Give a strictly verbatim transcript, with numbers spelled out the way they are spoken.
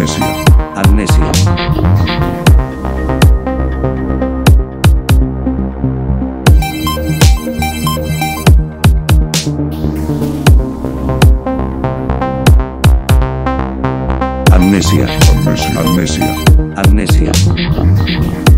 Amnesia. Amnesia. Amnesia. Amnesia. Amnesia. Amnesia.